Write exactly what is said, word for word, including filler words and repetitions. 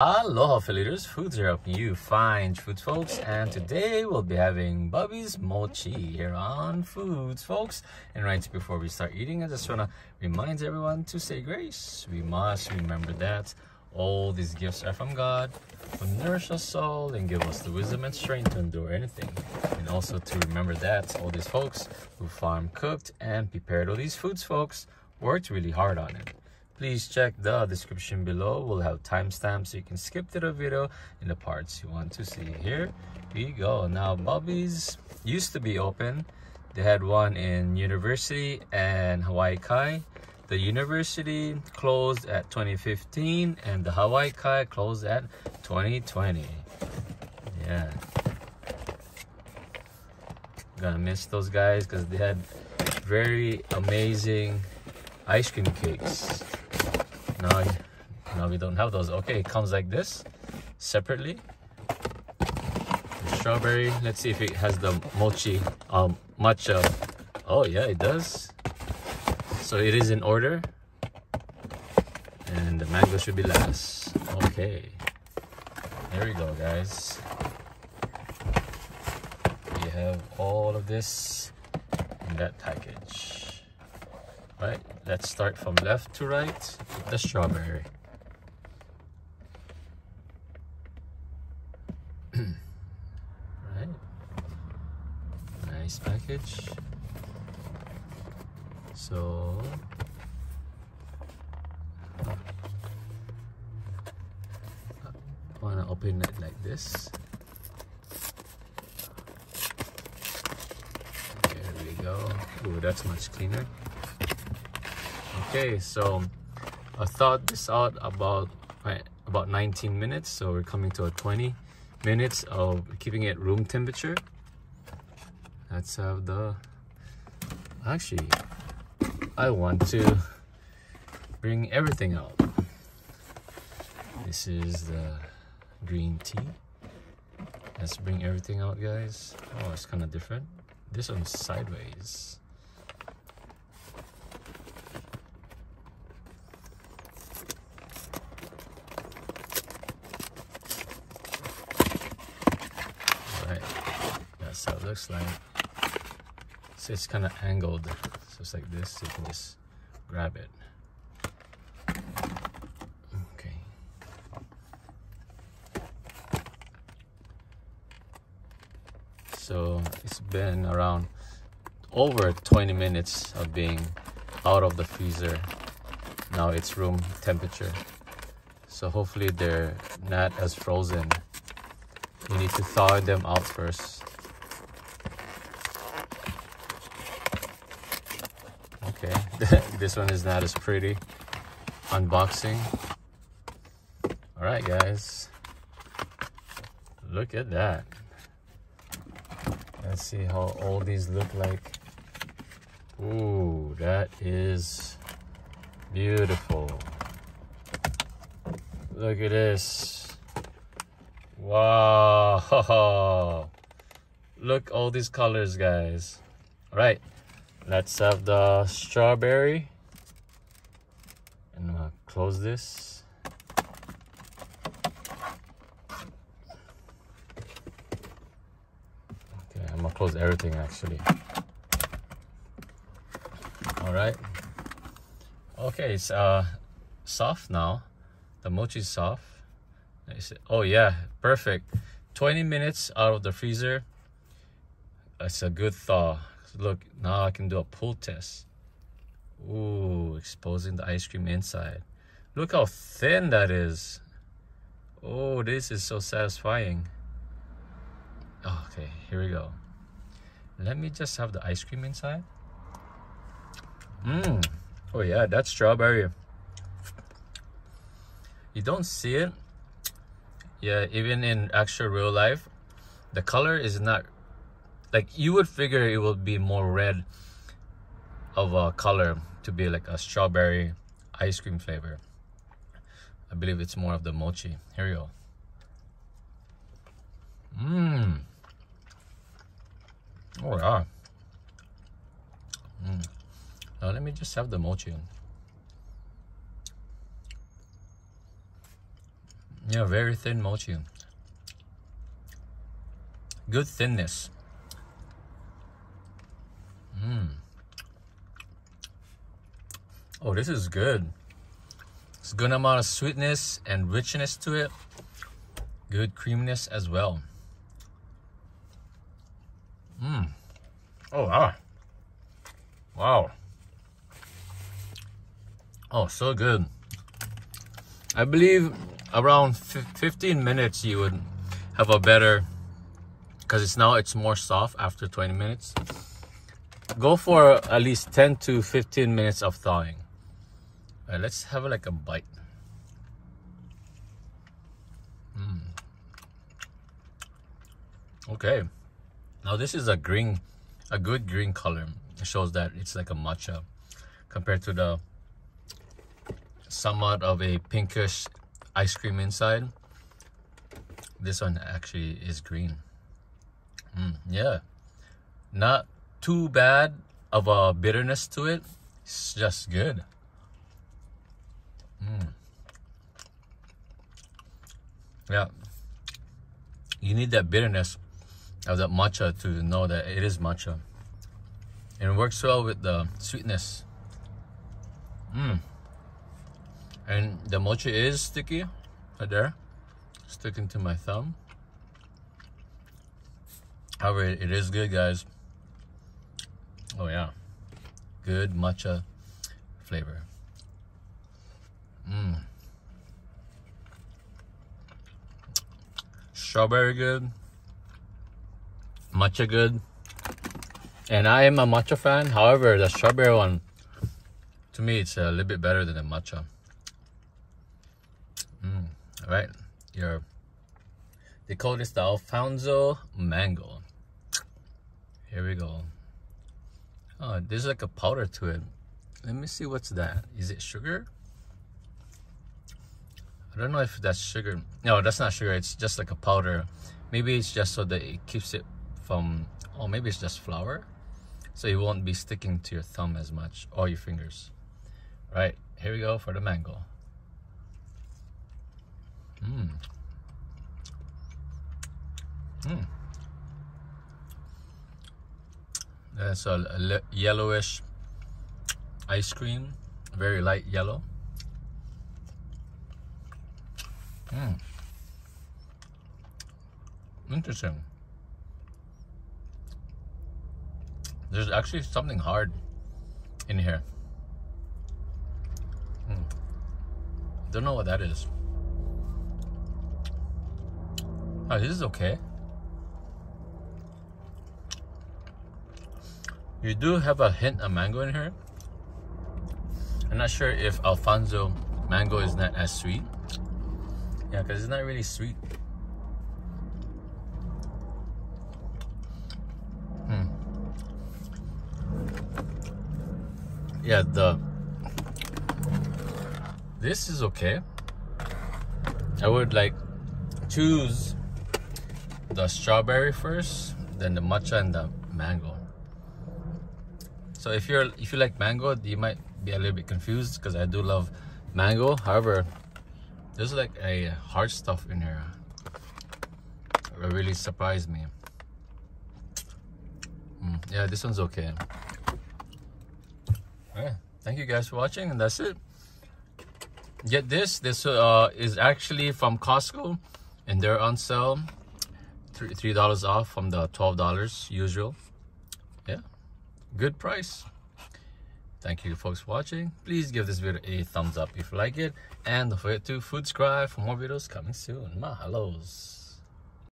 Aloha Fillers, foods are helping you find foods, folks, and today we'll be having Bubbies mochi here on Foods, folks. And right before we start eating, I just want to remind everyone to say grace. We must remember that all these gifts are from God, who nourish us all and give us the wisdom and strength to endure anything. And also to remember that all these folks who farm, cooked, and prepared all these foods, folks, worked really hard on it. Please check the description below. We'll have timestamps so you can skip to the video in the parts you want to see. Here we go. Now, Bubbies used to be open. They had one in University and Hawaii Kai. The University closed at twenty fifteen and the Hawaii Kai closed at twenty twenty. Yeah. Gonna miss those guys because they had very amazing ice cream cakes. Now, now we don't have those. Okay, it comes like this, separately. The strawberry. Let's see if it has the mochi, um, matcha. Oh yeah, it does. So it is in order. And the mango should be last. Okay. There we go, guys. We have all of this in that package. Right. Let's start from left to right with the strawberry. Right. Nice package. So I want to open it like this. There we go. Ooh, that's much cleaner. Okay, so I thought this out about right, about nineteen minutes, so we're coming to a twenty minutes of keeping it room temperature. Let's have the... Actually, I want to bring everything out. This is the green tea. Let's bring everything out, guys. Oh, it's kind of different. This one's sideways. How it looks like. So it's kind of angled, so it's like this, so you can just grab it. Okay, so it's been around over twenty minutes of being out of the freezer. Now it's room temperature, so hopefully they're not as frozen. You need to thaw them out first. Okay, this one is not as pretty. Unboxing. All right, guys. Look at that. Let's see how all these look like. Ooh, that is beautiful. Look at this. Wow. Look, all these colors, guys. All right. Let's have the strawberry, and I'll close this. Okay, I'm gonna close everything actually. All right. Okay, it's uh soft now. The mochi is soft. Oh yeah, perfect. twenty minutes out of the freezer. That's a good thaw. Look, now I can do a pull test. Ooh, exposing the ice cream inside. Look how thin that is. Oh, this is so satisfying. Okay, here we go. Let me just have the ice cream inside. Mmm. Oh yeah, that's strawberry. You don't see it. Yeah, even in actual real life, the color is not... Like, you would figure it would be more red of a color to be like a strawberry ice cream flavor. I believe it's more of the mochi. Here we go. Mmm. Oh, yeah. Mm. Now, let me just have the mochi. Yeah, very thin mochi. Good thinness. Mmm. Oh, this is good. It's a good amount of sweetness and richness to it. Good creaminess as well. Mmm. Oh, wow. Wow. Oh, so good. I believe around fifteen minutes you would have a better, because it's now it's more soft after twenty minutes. Go for at least ten to fifteen minutes of thawing. All right, let's have like a bite. Mm. Okay, now this is a green, a good green color. It shows that it's like a matcha compared to the somewhat of a pinkish ice cream inside. This one actually is green. Mm, yeah, not too bad of a bitterness to it. It's just good. Mm. Yeah, you need that bitterness of that matcha to know that it is matcha, and it works well with the sweetness. Mm. And the mochi is sticky right there, sticking to my thumb. However, it is good, guys. Oh yeah, good matcha flavor. Mmm. Strawberry good, matcha good, and I am a matcha fan. However, the strawberry one, to me, it's a little bit better than the matcha. Mm, all right, your, they call this the Alphonso mango. Here we go. Oh, there's like a powder to it. Let me see, what's that? Is it sugar? I don't know if that's sugar. No, that's not sugar. It's just like a powder. Maybe it's just so that it keeps it from, oh, maybe it's just flour, so it won't be sticking to your thumb as much or your fingers. All right, here we go for the mango. Mmm. Mmm. That's a, a yellowish ice cream, very light yellow. Mmm. Interesting. There's actually something hard in here. Mm. Don't know what that is. Oh, this is okay. You do have a hint of mango in here. I'm not sure if Alphonso mango is not as sweet. Yeah, because it's not really sweet. Hmm. Yeah, the this is okay. I would like choose the strawberry first, then the matcha and the mango. So if you're if you like mango, you might be a little bit confused because I do love mango. However, there's like a hard stuff in here. It really surprised me. Mm, yeah, this one's okay. Yeah, thank you guys for watching, and that's it. Get this. This uh, is actually from Costco, and they're on sale. Three dollars off from the twelve dollars usual. Yeah, good price. Thank you folks for watching. Please give this video a thumbs up if you like it, and don't forget to subscribe for more videos coming soon. Mahalos.